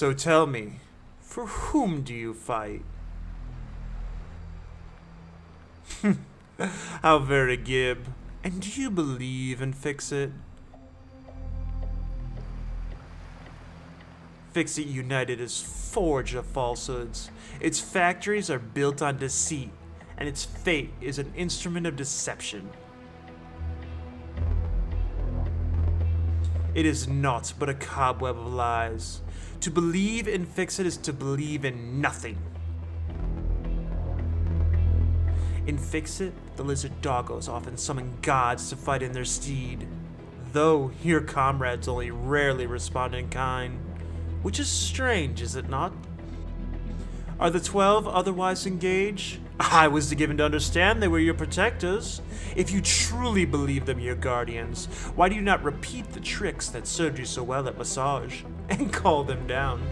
So tell me, for whom do you fight? How very glib. And do you believe in Fixit? Fixit United is forged of falsehoods. Its factories are built on deceit, and its fate is an instrument of deception. It is naught but a cobweb of lies. To believe in Fixit is to believe in nothing. In Fixit, the lizard doggos often summon gods to fight in their stead, though here comrades only rarely respond in kind. Which is strange, is it not? Are the 12 otherwise engaged? I was given to understand they were your protectors. If you truly believe them your guardians, why do you not repeat the tricks that served you so well at Massage, and call them down?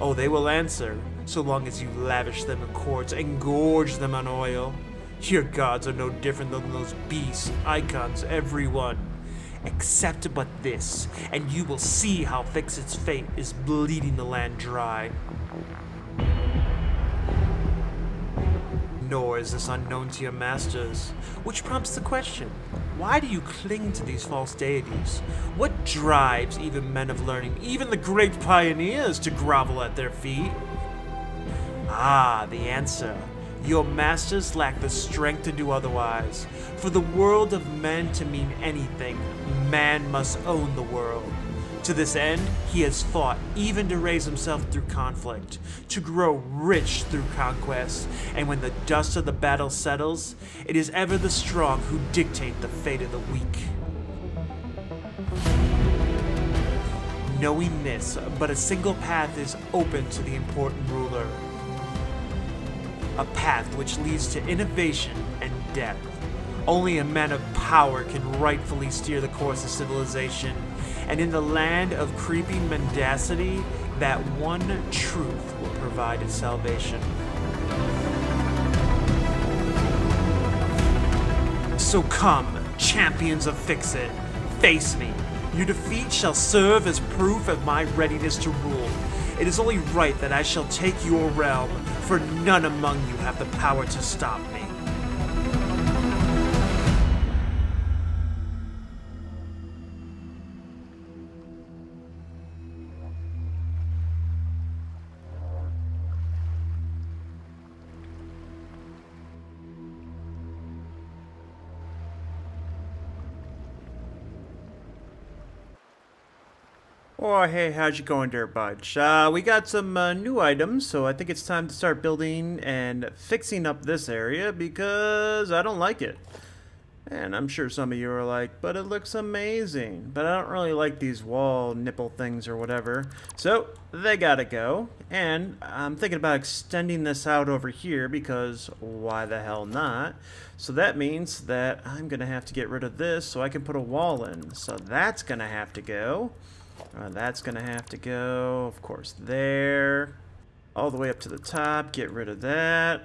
Oh, they will answer, so long as you lavish them in cords and gorge them on oil. Your gods are no different than those beasts, icons, everyone. Accept but this, and you will see how Fixit's fate is bleeding the land dry. Nor is this unknown to your masters, which prompts the question, why do you cling to these false deities? What drives even men of learning, even the great pioneers, to grovel at their feet? Ah, the answer. Your masters lack the strength to do otherwise. For the world of men to mean anything, man must own the world. To this end, he has fought even to raise himself through conflict, to grow rich through conquest, and when the dust of the battle settles, it is ever the strong who dictate the fate of the weak. Knowing this, but a single path is open to the important ruler. A path which leads to innovation and depth. Only a man of power can rightfully steer the course of civilization, and in the land of creeping mendacity, that one truth will provide its salvation. So come, champions of Fixit, face me. Your defeat shall serve as proof of my readiness to rule. It is only right that I shall take your realm, for none among you have the power to stop me. Oh, hey, how's you going there, Budge? We got some new items, so I think it's time to start building and fixing up this area because I don't like it. And I'm sure some of you are like, but it looks amazing. But I don't really like these wall nipple things or whatever. So they gotta go. And I'm thinking about extending this out over here because why the hell not? So that means that I'm gonna have to get rid of this so I can put a wall in. So that's gonna have to go. That's gonna have to go, of course, there. All the way up to the top, get rid of that.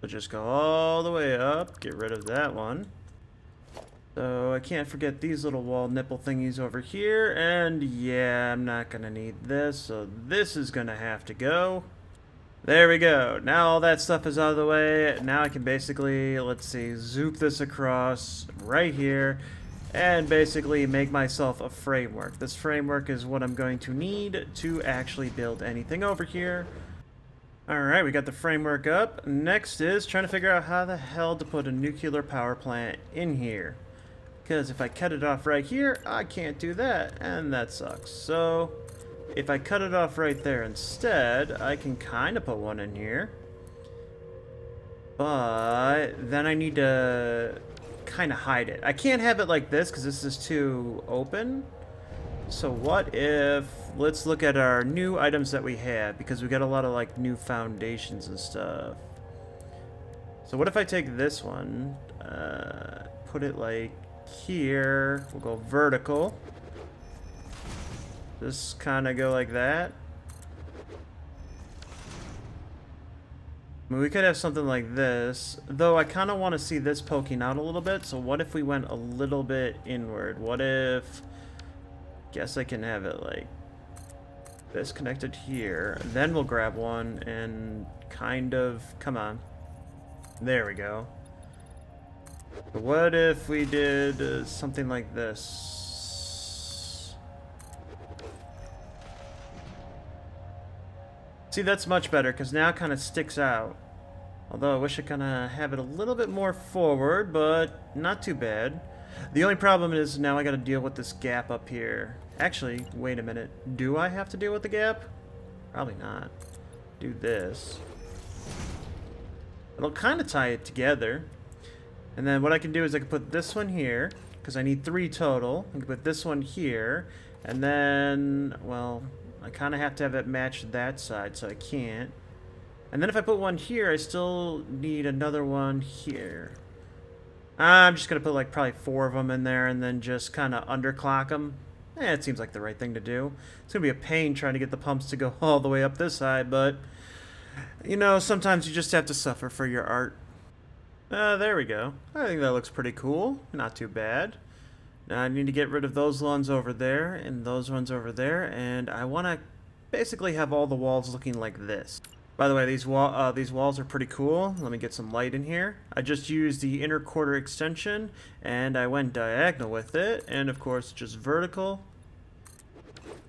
We'll just go all the way up, get rid of that one. So I can't forget these little wall nipple thingies over here. And yeah, I'm not gonna need this, so this is gonna have to go. There we go. Now all that stuff is out of the way. Now I can basically, let's see, zoop this across right here. And basically make myself a framework. This framework is what I'm going to need to actually build anything over here. Alright, we got the framework up. Next is trying to figure out how the hell to put a nuclear power plant in here. Because if I cut it off right here, I can't do that. And that sucks. So, if I cut it off right there instead, I can kind of put one in here. But then I need to kind of hide it. I can't have it like this because this is too open. So what if, let's look at our new items that we have, because we got a lot of like new foundations and stuff. So what if I take this one, put it like here, we'll go vertical, just kind of go like that. I mean, we could have something like this, though I kind of want to see this poking out a little bit, so what if we went a little bit inward? What if guess I can have it like this connected here. Then we'll grab one and kind of, come on. There we go. What if we did something like this? See, that's much better because now it kind of sticks out. Although I wish I kind of have it a little bit more forward, but not too bad. The only problem is now I got to deal with this gap up here. Actually, wait a minute. Do I have to deal with the gap? Probably not. Do this. It'll kind of tie it together. And then what I can do is I can put this one here, because I need 3 total. I can put this one here, and then, well, I kind of have to have it match that side, so I can't. And then if I put one here, I still need another one here. I'm just going to put like probably 4 of them in there and then just kind of underclock them. It seems like the right thing to do. It's going to be a pain trying to get the pumps to go all the way up this side, but, you know, sometimes you just have to suffer for your art. There we go. I think that looks pretty cool. Not too bad. Now I need to get rid of those ones over there and those ones over there, and I want to basically have all the walls looking like this. By the way, these walls are pretty cool. Let me get some light in here. I just used the inner quarter extension, and I went diagonal with it, and of course just vertical.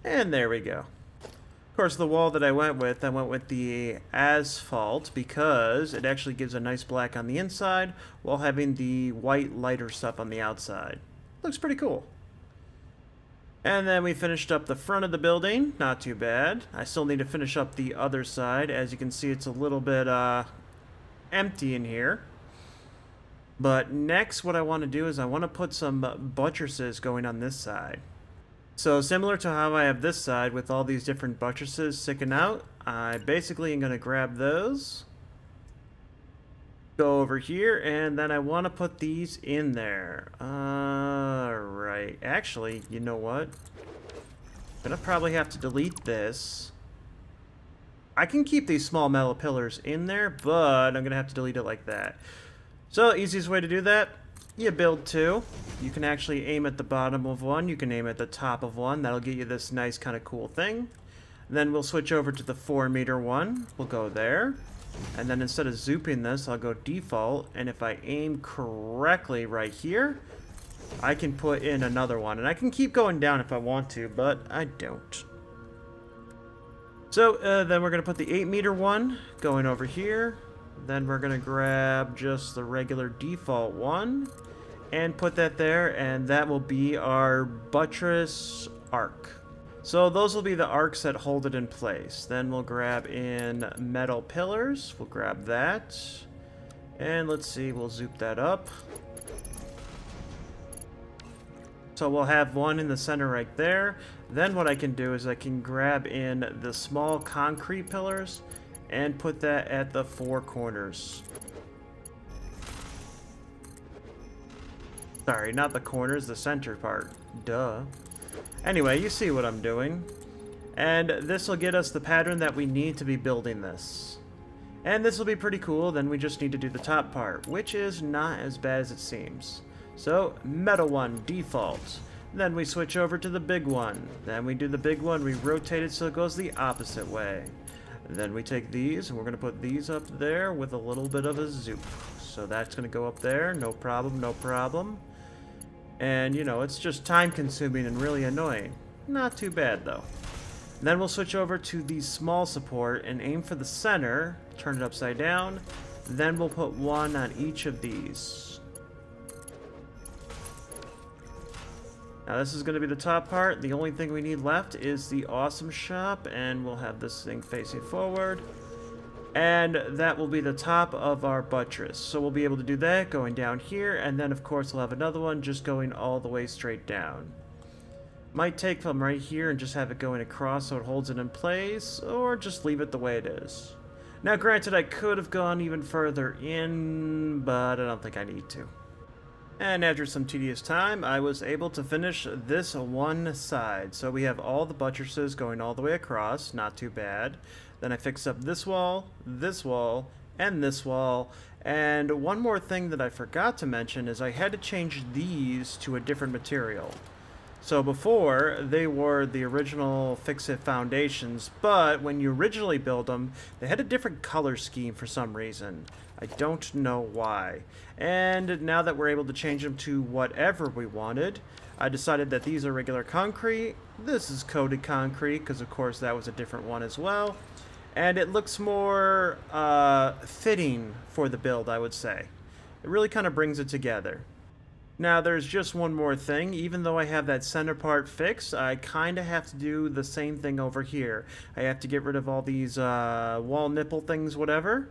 And there we go. Of course, the wall that I went with the asphalt because it actually gives a nice black on the inside while having the white lighter stuff on the outside. Looks pretty cool. And then we finished up the front of the building. Not too bad. I still need to finish up the other side. As you can see, it's a little bit empty in here. But next, what I want to do is I want to put some buttresses going on this side. So similar to how I have this side with all these different buttresses sticking out, I basically am going to grab those, go over here, and then I want to put these in there. Alright, actually, you know what? I'm gonna probably have to delete this. I can keep these small metal pillars in there, but I'm gonna have to delete it like that. So, easiest way to do that, you build 2. You can actually aim at the bottom of one, you can aim at the top of one, that'll get you this nice kind of cool thing. Then we'll switch over to the 4-meter one, we'll go there. And then instead of zooping this, I'll go default, and if I aim correctly right here, I can put in another one. And I can keep going down if I want to, but I don't. So then we're going to put the 8-meter one going over here. Then we're going to grab just the regular default one and put that there, and that will be our buttress arc. So those will be the arcs that hold it in place. Then we'll grab in metal pillars. We'll grab that. And let's see, we'll zoop that up. So we'll have one in the center right there. Then what I can do is I can grab in the small concrete pillars and put that at the 4 corners. Sorry, not the corners, the center part. Duh. Anyway, you see what I'm doing. And this will get us the pattern that we need to be building this. And this will be pretty cool, then we just need to do the top part, which is not as bad as it seems. So, metal one, default. Then we switch over to the big one. Then we do the big one, we rotate it so it goes the opposite way. Then we take these, and we're going to put these up there with a little bit of a zoop. So that's going to go up there, no problem, no problem. And, you know, it's just time-consuming and really annoying. Not too bad, though. Then we'll switch over to the small support and aim for the center, turn it upside down, then we'll put one on each of these. Now this is going to be the top part. The only thing we need left is the awesome shop, and we'll have this thing facing forward. And that will be the top of our buttress. So we'll be able to do that going down here, and then of course we'll have another one just going all the way straight down. Might take from right here and just have it going across so it holds it in place, or just leave it the way it is. Now granted, I could have gone even further in, but I don't think I need to. And after some tedious time, I was able to finish this one side. So we have all the buttresses going all the way across, not too bad. Then I fixed up this wall, and this wall. And one more thing that I forgot to mention is I had to change these to a different material. So before, they were the original Fixit foundations, but when you originally build them, they had a different color scheme for some reason. I don't know why. And now that we're able to change them to whatever we wanted, I decided that these are regular concrete. This is coated concrete, because of course that was a different one as well. And it looks more fitting for the build, I would say. It really kind of brings it together. Now, there's just one more thing. Even though I have that center part fixed, I kind of have to do the same thing over here. I have to get rid of all these wall nipple things, whatever.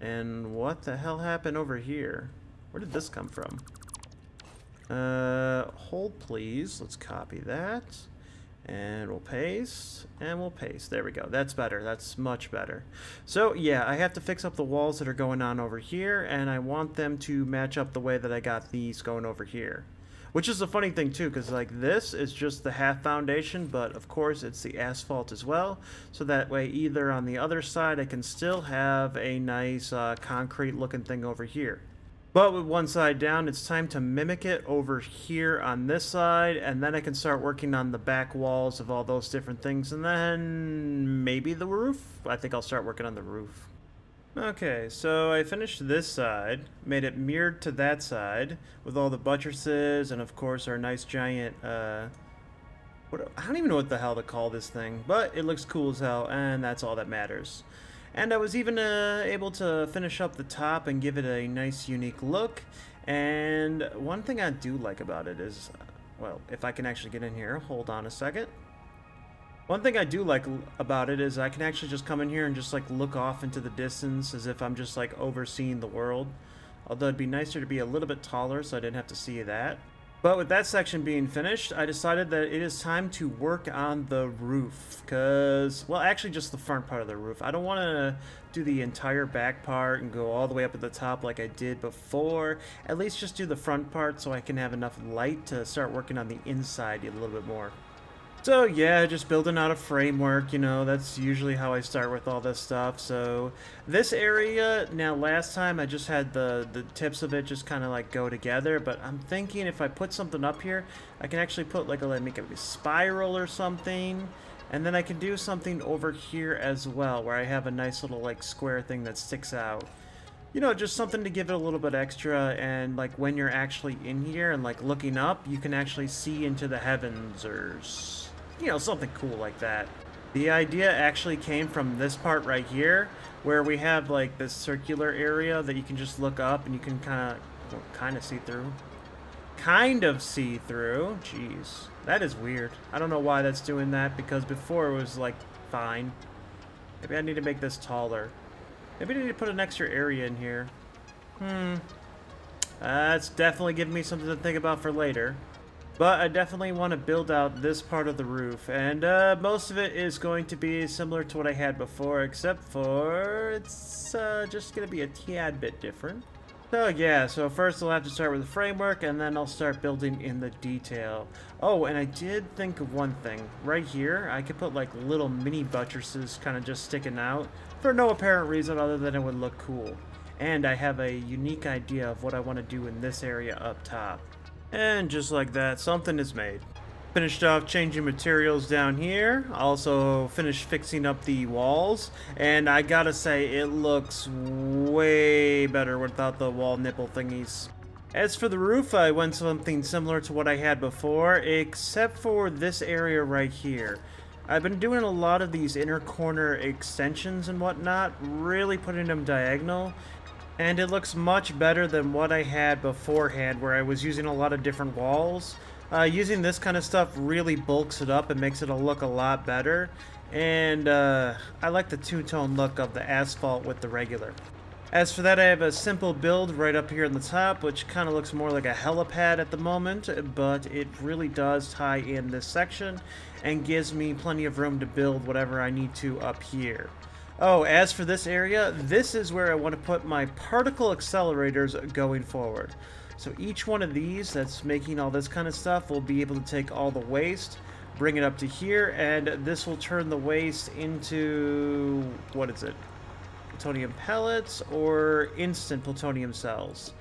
And what the hell happened over here? Where did this come from? Hold please. Let's copy that. And we'll paste. And we'll paste. There we go. That's better. That's much better. So, yeah, I have to fix up the walls that are going on over here, and I want them to match up the way that I got these going over here. Which is a funny thing, too, because, like, this is just the half foundation, but, of course, it's the asphalt as well. So that way, either on the other side, I can still have a nice concrete-looking thing over here. But with one side down, it's time to mimic it over here on this side, and then I can start working on the back walls of all those different things, and then maybe the roof? I think I'll start working on the roof. Okay, so I finished this side, made it mirrored to that side, with all the buttresses, and of course our nice giant, I don't even know what the hell to call this thing, but it looks cool as hell, and that's all that matters. And I was even able to finish up the top and give it a nice unique look. And one thing I do like about it is, well, if I can actually get in here, hold on a second. One thing I do like about it is I can actually just come in here and just like look off into the distance as if I'm just like overseeing the world. Although it'd be nicer to be a little bit taller so I didn't have to see that. But with that section being finished, I decided that it is time to work on the roof, because, well, actually just the front part of the roof. I don't want to do the entire back part and go all the way up at the top like I did before. At least just do the front part so I can have enough light to start working on the inside a little bit more. So yeah, just building out a framework, you know, that's usually how I start with all this stuff. So this area, now last time I just had the tips of it just kind of like go together, but I'm thinking if I put something up here, I can actually put like make a spiral or something, and then I can do something over here as well where I have a nice little like square thing that sticks out. You know, just something to give it a little bit extra, and like when you're actually in here and like looking up, you can actually see into the heavens or, you know, something cool like that. The idea actually came from this part right here, where we have like this circular area that you can just look up and you can kind of see through. Kind of see through. Jeez, that is weird. I don't know why that's doing that, because before it was like fine. Maybe I need to make this taller. Maybe I need to put an extra area in here. That's definitely giving me something to think about for later. But I definitely want to build out this part of the roof. And most of it is going to be similar to what I had before, except for it's just going to be a tad bit different. So yeah, so first I'll have to start with the framework, and then I'll start building in the detail. Oh, and I did think of one thing. Right here, I could put like little mini buttresses kind of just sticking out for no apparent reason other than it would look cool. And I have a unique idea of what I want to do in this area up top. And just like that, something is made. Finished off changing materials down here. Also finished fixing up the walls, and I gotta say it looks way better without the wall nipple thingies. As for the roof, I went something similar to what I had before, except for this area right here. I've been doing a lot of these inner corner extensions and whatnot, really putting them diagonal. And it looks much better than what I had beforehand, where I was using a lot of different walls. Using this kind of stuff really bulks it up and makes it look a lot better. And I like the two-tone look of the asphalt with the regular. As for that, I have a simple build right up here on the top, which kind of looks more like a helipad at the moment, but it really does tie in this section and gives me plenty of room to build whatever I need to up here. Oh, as for this area, this is where I want to put my particle accelerators going forward. So each one of these that's making all this kind of stuff will be able to take all the waste, bring it up to here, and this will turn the waste into, what is it? Plutonium pellets or instant plutonium cells.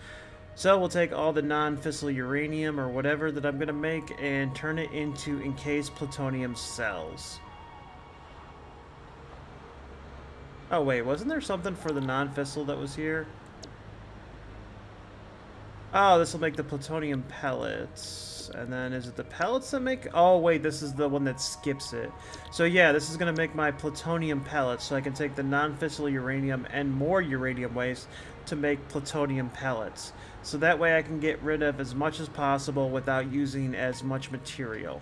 So we'll take all the non-fissile uranium or whatever that I'm going to make and turn it into encased plutonium cells. Oh wait, wasn't there something for the non-fissile that was here? Oh, this will make the plutonium pellets. And then is it the pellets that make... Oh wait, this is the one that skips it. So yeah, this is going to make my plutonium pellets, so I can take the non-fissile uranium and more uranium waste to make plutonium pellets. So that way I can get rid of as much as possible without using as much material.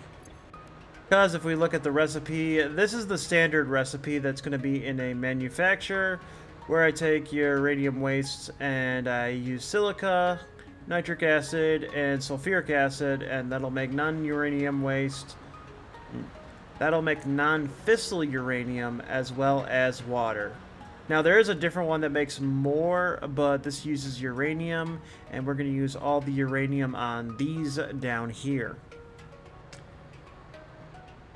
Because if we look at the recipe, this is the standard recipe that's going to be in a manufacturer, where I take uranium waste and I use silica, nitric acid, and sulfuric acid, and that'll make non-uranium waste. That'll make non-fissile uranium as well as water. Now there is a different one that makes more, but this uses uranium, and we're going to use all the uranium on these down here.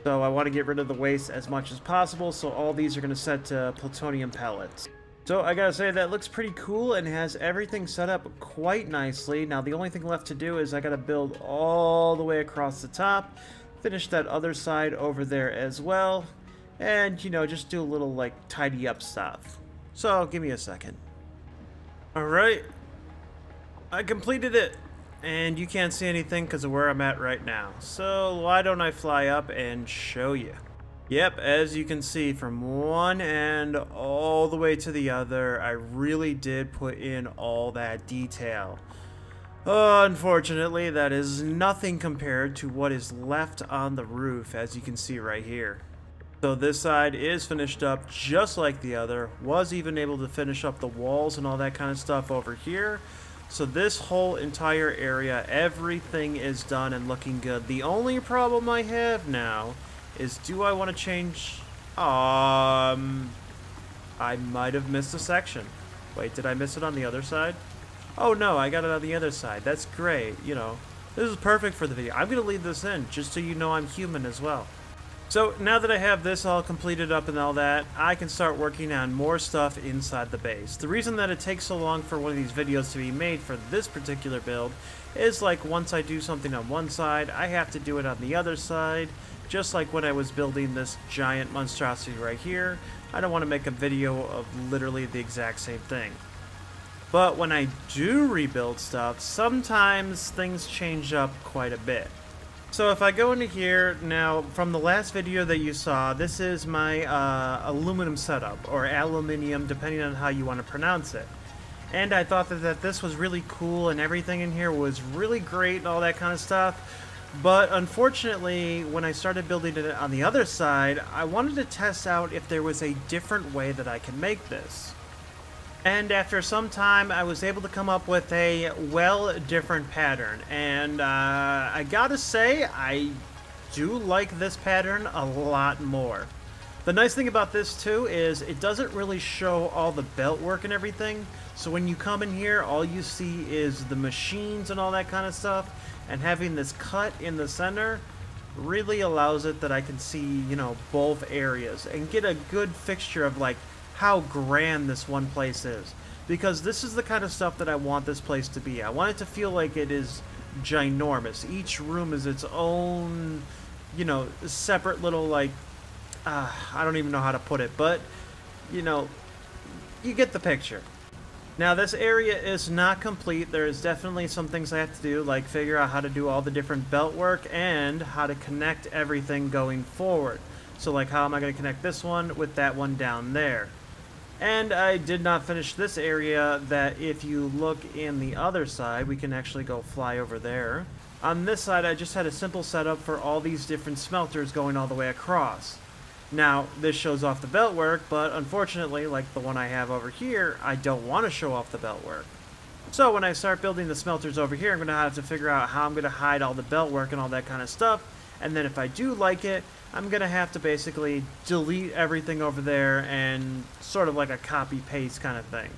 So I want to get rid of the waste as much as possible, so all these are going to set to plutonium pellets. So I gotta say, that looks pretty cool and has everything set up quite nicely. Now the only thing left to do is I gotta build all the way across the top, finish that other side over there as well, and, you know, just do a little, like, tidy up stuff. So give me a second. Alright, I completed it, and you can't see anything because of where I'm at right now. So why don't I fly up and show you? Yep, as you can see, from one end all the way to the other, I really did put in all that detail. Unfortunately, that is nothing compared to what is left on the roof, as you can see right here. So this side is finished up just like the other. Was even able to finish up the walls and all that kind of stuff over here. So this whole entire area, everything is done and looking good. The only problem I have now is, do I want to change... I might have missed a section. Wait, did I miss it on the other side? Oh no, I got it on the other side. That's great, you know. This is perfect for the video. I'm going to leave this in, just so you know I'm human as well. So, now that I have this all completed up and all that, I can start working on more stuff inside the base. The reason that it takes so long for one of these videos to be made for this particular build is, like, once I do something on one side, I have to do it on the other side. Just like when I was building this giant monstrosity right here, I don't want to make a video of literally the exact same thing. But when I do rebuild stuff, sometimes things change up quite a bit. So if I go into here, now from the last video that you saw, this is my aluminum setup, or aluminium, depending on how you want to pronounce it. And I thought that this was really cool, and everything in here was really great and all that kind of stuff. But unfortunately, when I started building it on the other side, I wanted to test out if there was a different way that I can make this. And after some time, I was able to come up with a, well, different pattern. And I gotta say, I do like this pattern a lot more. The nice thing about this, too, is it doesn't really show all the belt work and everything. So when you come in here, all you see is the machines and all that kind of stuff. And having this cut in the center really allows it that I can see, you know, both areas. And get a good fixture of, like, how grand this one place is. Because this is the kind of stuff that I want this place to be. I want it to feel like it is ginormous. Each room is its own, you know, separate little, like... I don't even know how to put it, but, you know, you get the picture. Now, this area is not complete. There is definitely some things I have to do, like figure out how to do all the different belt work and how to connect everything going forward. So, like, how am I going to connect this one with that one down there? And I did not finish this area that, if you look in the other side, we can actually go fly over there. On this side, I just had a simple setup for all these different smelters going all the way across. Now, this shows off the belt work, but unfortunately, like the one I have over here, I don't want to show off the belt work. So when I start building the smelters over here, I'm going to have to figure out how I'm going to hide all the belt work and all that kind of stuff. And then if I do like it, I'm going to have to basically delete everything over there and sort of like a copy-paste kind of thing.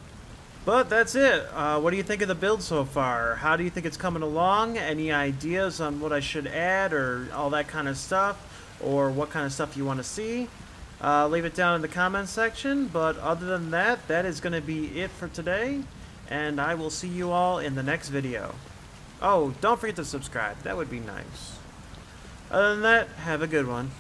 But that's it. What do you think of the build so far? How do you think it's coming along? Any ideas on what I should add or all that kind of stuff? Or what kind of stuff you want to see, leave it down in the comments section. But other than that, that is going to be it for today. and I will see you all in the next video. Oh, don't forget to subscribe. That would be nice. Other than that, have a good one.